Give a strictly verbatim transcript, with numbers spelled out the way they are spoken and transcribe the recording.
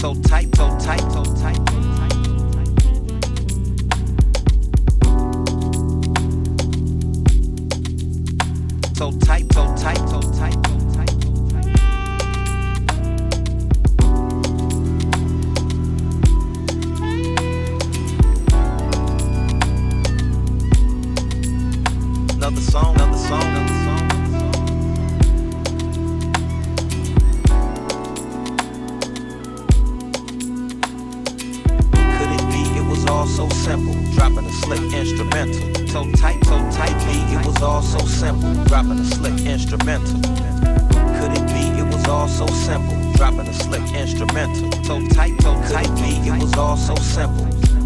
go tight, go tight, go tight. Go tight, go tight, go tight, go tight, go tight. Another song, another song, another song. So simple, dropping a slick instrumental. So tight, so tight, B, it was all so simple, dropping a slick instrumental. Could it be it was all so simple, dropping a slick instrumental? So tight, so tight, B, it was all so simple.